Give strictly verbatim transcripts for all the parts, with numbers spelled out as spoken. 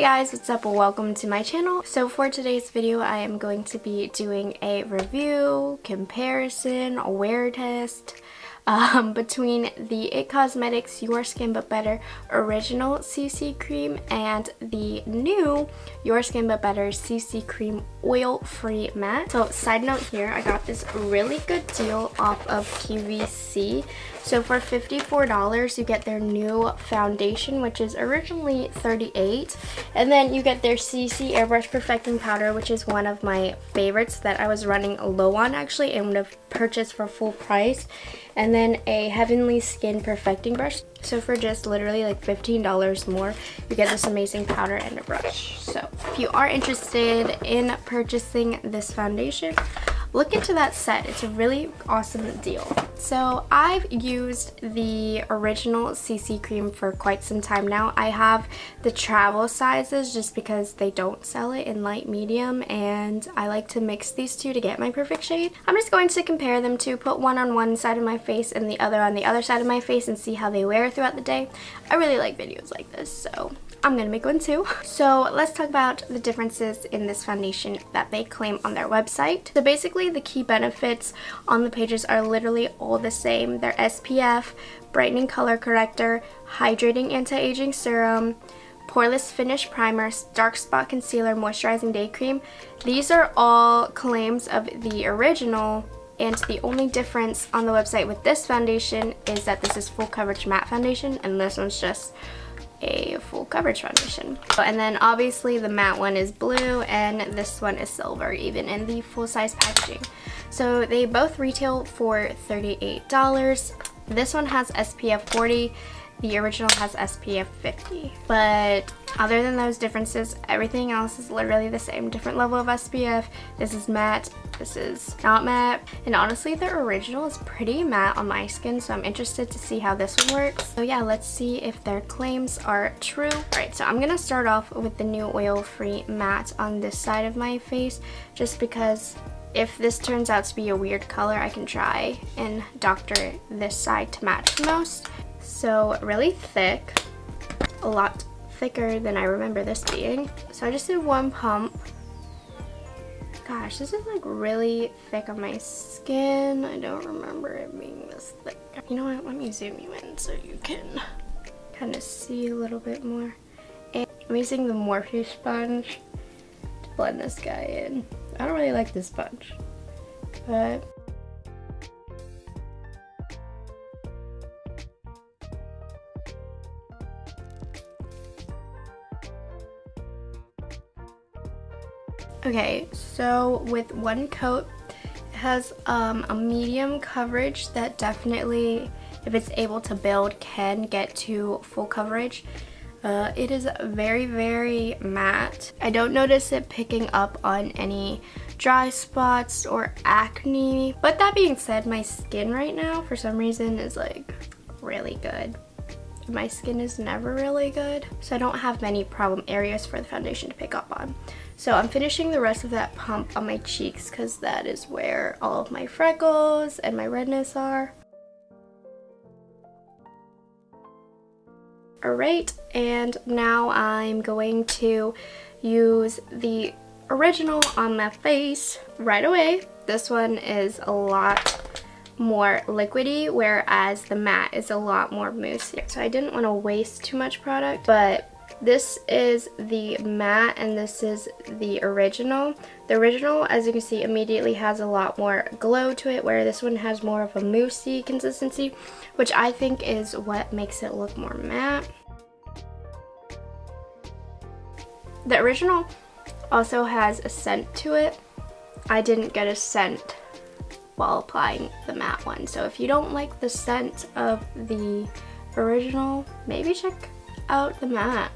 Hey guys, what's up? Welcome to my channel. So for today's video, I am going to be doing a review, comparison, wear test um, between the I T Cosmetics Your Skin But Better Original C C Cream and the new Your Skin But Better C C Cream Oil-Free Matte. So side note here, I got this really good deal off of Q V C. So for fifty-four dollars, you get their new foundation, which is originally thirty-eight dollars. And then you get their C C Airbrush Perfecting Powder, which is one of my favorites that I was running low on actually and would have purchased for full price. And then a Heavenly Skin Perfecting Brush. So for just literally like fifteen dollars more, you get this amazing powder and a brush. So if you are interested in purchasing this foundation, look into that set. It's a really awesome deal. So I've used the original C C cream for quite some time now. I have the travel sizes just because they don't sell it in light medium, and I like to mix these two to get my perfect shade. I'm just going to compare them to put one on one side of my face and the other on the other side of my face and see how they wear throughout the day. I really like videos like this, so I'm gonna make one too. So let's talk about the differences in this foundation that they claim on their website. So basically the key benefits on the pages are literally all the same. They're S P F, brightening color corrector, hydrating anti-aging serum, poreless finish primer, dark spot concealer, moisturizing day cream. These are all claims of the original, and the only difference on the website with this foundation is that this is full coverage matte foundation and this one's just a full coverage foundation. And then obviously the matte one is blue and this one is silver, even in the full-size packaging. So they both retail for thirty-eight dollars. This one has S P F forty, the original has S P F fifty. But other than those differences, everything else is literally the same. Different level of S P F. This is matte, this is not matte. And honestly, the original is pretty matte on my skin, so I'm interested to see how this one works. So yeah, let's see if their claims are true. Alright, so I'm going to start off with the new oil-free matte on this side of my face, just because if this turns out to be a weird color, I can try and doctor this side to match the most. So really thick, a lot thicker than I remember this being. So I just did one pump. Gosh, this is like really thick on my skin. I don't remember it being this thick. You know what, let me zoom you in so you can kind of see a little bit more. And I'm using the Morphe sponge to blend this guy in. I don't really like this sponge, but okay, so with one coat, it has um, a medium coverage that definitely, if it's able to build, can get to full coverage. Uh, it is very, very matte. I don't notice it picking up on any dry spots or acne. But that being said, my skin right now, for some reason, is like really good. My skin is never really good, so I don't have many problem areas for the foundation to pick up on. So I'm finishing the rest of that pump on my cheeks because that is where all of my freckles and my redness are. Alright, and now I'm going to use the original on my face right away. This one is a lot more liquidy, whereas the matte is a lot more moussey. So I didn't want to waste too much product, but this is the matte and this is the original. The original, as you can see, immediately has a lot more glow to it, where this one has more of a moussey consistency, which I think is what makes it look more matte. The original also has a scent to it. I didn't get a scent while applying the matte one, so if you don't like the scent of the original, maybe check out the matte.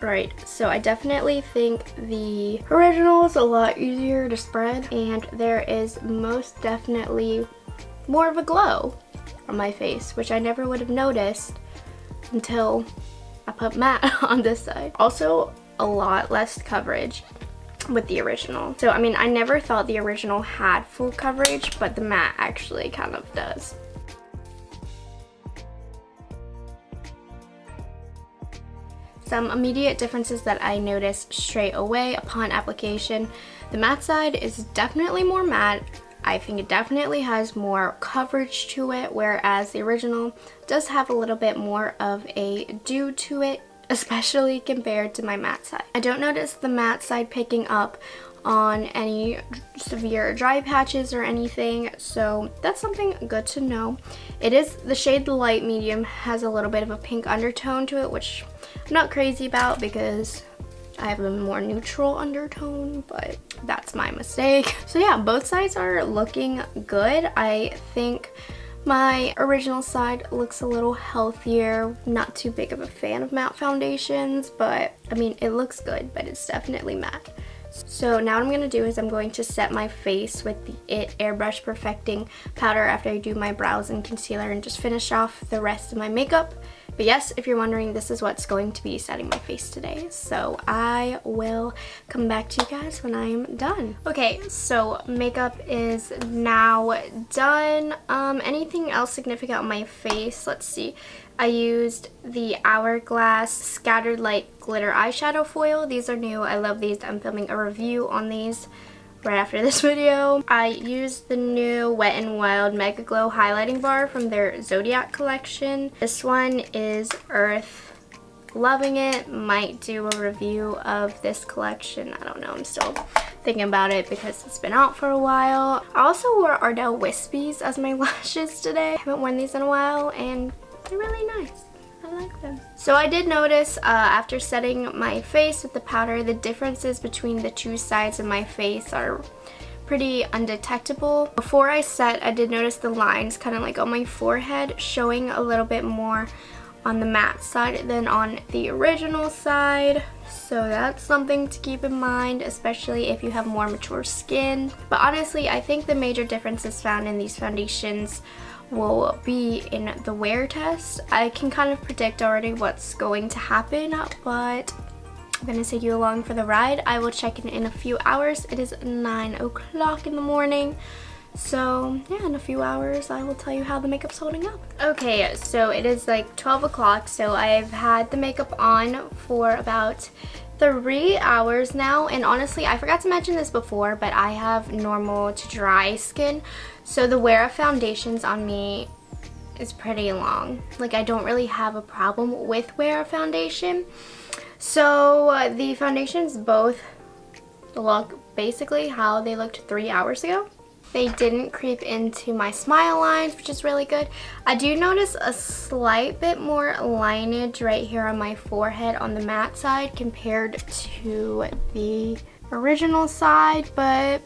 Right, so I definitely think the original is a lot easier to spread, and there is most definitely more of a glow on my face, which I never would have noticed until I put matte on this side. Also, a lot less coverage with the original. So I mean, I never thought the original had full coverage, but the matte actually kind of does. Some immediate differences that I noticed straight away upon application. The matte side is definitely more matte. I think it definitely has more coverage to it, whereas the original does have a little bit more of a dew to it, especially compared to my matte side. I don't notice the matte side picking up on any severe dry patches or anything, so that's something good to know. It is the shade the light medium, has a little bit of a pink undertone to it, which I'm not crazy about because I have a more neutral undertone, but that's my mistake. So yeah, both sides are looking good. I think my original side looks a little healthier. Not too big of a fan of matte foundations, but I mean, it looks good, but it's definitely matte. So now what I'm going to do is I'm going to set my face with the I T Airbrush Perfecting Powder after I do my brows and concealer and just finish off the rest of my makeup. But yes, if you're wondering, this is what's going to be setting my face today. So I will come back to you guys when I'm done. Okay, so makeup is now done. Um, anything else significant on my face? Let's see. I used the Hourglass Scattered Light Glitter Eyeshadow Foil. These are new. I love these. I'm filming a review on these right after this video. I used the new Wet n Wild Mega Glow Highlighting Bar from their Zodiac collection. This one is Earth. Loving it. Might do a review of this collection. I don't know. I'm still thinking about it because it's been out for a while. I also wore Ardell Wispies as my lashes today. I haven't worn these in a while and they're really nice. I like them. So I did notice uh, after setting my face with the powder, the differences between the two sides of my face are pretty undetectable. Before I set, I did notice the lines kind of like on my forehead showing a little bit more on the matte side than on the original side. So that's something to keep in mind, especially if you have more mature skin. But honestly, I think the major differences found in these foundations will be in the wear test. I can kind of predict already what's going to happen, but I'm gonna take you along for the ride. I will check in in a few hours. It is nine o'clock in the morning. So yeah, in a few hours I will tell you how the makeup's holding up. Okay, so it is like twelve o'clock, so I've had the makeup on for about three hours now, and honestly I forgot to mention this before, but I have normal to dry skin, so the wear of foundations on me is pretty long. Like, I don't really have a problem with wear of foundation, so uh, the foundations both look basically how they looked three hours ago. They didn't creep into my smile lines, which is really good. I do notice a slight bit more lineage right here on my forehead on the matte side compared to the original side, but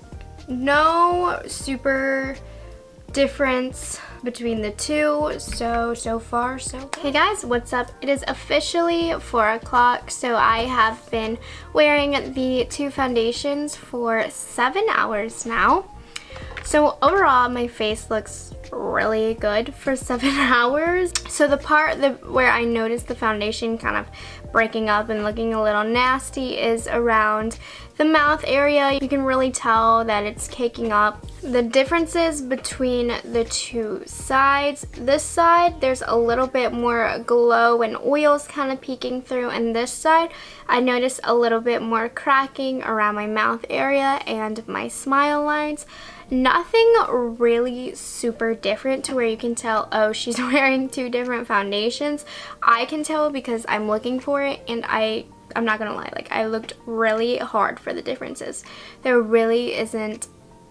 no super difference between the two, so so far so good. Hey guys, what's up? It is officially four o'clock, so I have been wearing the two foundations for seven hours now. So overall, my face looks really good for seven hours. So the part that, where I noticed the foundation kind of breaking up and looking a little nasty is around the mouth area. You can really tell that it's caking up. The differences between the two sides. This side, there's a little bit more glow and oils kind of peeking through, and this side, I noticed a little bit more cracking around my mouth area and my smile lines. Nothing really super different to where you can tell, oh, she's wearing two different foundations. I can tell because I'm looking for it, and I, I'm not gonna lie, like, I looked really hard for the differences. There really isn't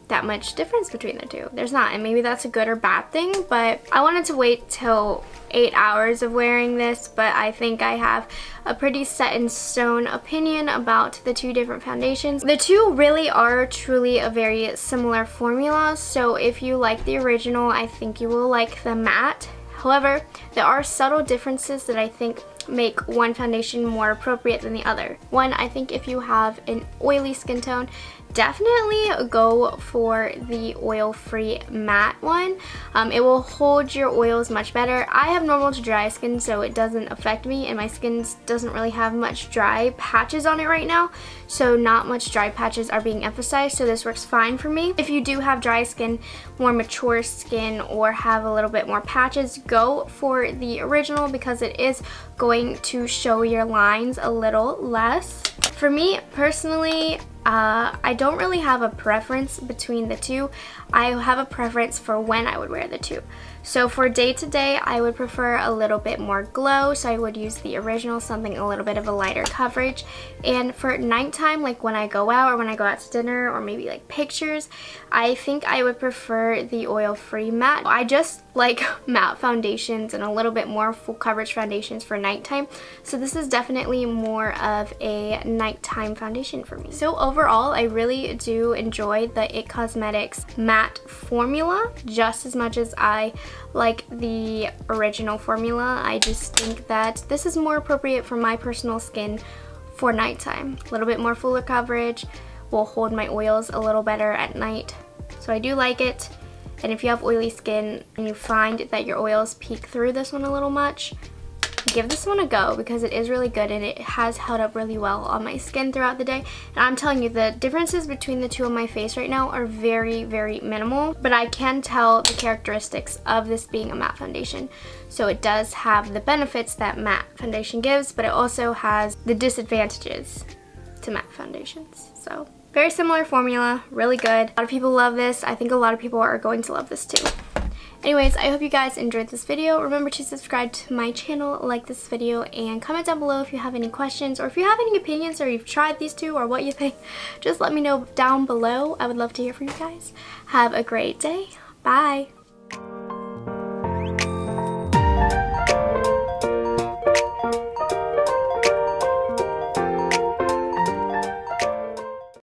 that much difference between the two. There's not, and maybe that's a good or bad thing, but I wanted to wait till eight hours of wearing this, but I think I have a pretty set in stone opinion about the two different foundations. The two really are truly a very similar formula, so if you like the original, I think you will like the matte. However, there are subtle differences that I think make one foundation more appropriate than the other. One, I think if you have an oily skin tone, definitely go for the oil-free matte one. Um, it will hold your oils much better. I have normal to dry skin, so it doesn't affect me, and my skin doesn't really have much dry patches on it right now, so not much dry patches are being emphasized, so this works fine for me. If you do have dry skin, more mature skin, or have a little bit more patches, go for the original because it is going to show your lines a little less. For me personally, Uh, I don't really have a preference between the two. I have a preference for when I would wear the two. So for day to day, I would prefer a little bit more glow, so I would use the original, something a little bit of a lighter coverage. And for nighttime, like when I go out or when I go out to dinner or maybe like pictures, I think I would prefer the oil-free matte. I just like matte foundations and a little bit more full coverage foundations for nighttime. So this is definitely more of a nighttime foundation for me. So overall, Overall, I really do enjoy the I T Cosmetics matte formula just as much as I like the original formula. I just think that this is more appropriate for my personal skin for nighttime. A little bit more fuller coverage will hold my oils a little better at night. So I do like it. And if you have oily skin and you find that your oils peek through this one a little much, give this one a go because it is really good and it has held up really well on my skin throughout the day. And I'm telling you, the differences between the two on my face right now are very, very minimal, but I can tell the characteristics of this being a matte foundation. So it does have the benefits that matte foundation gives, but it also has the disadvantages to matte foundations. So very similar formula, really good. A lot of people love this. I think a lot of people are going to love this too. Anyways, I hope you guys enjoyed this video. Remember to subscribe to my channel, like this video, and comment down below if you have any questions or if you have any opinions or you've tried these two or what you think. Just let me know down below. I would love to hear from you guys. Have a great day. Bye.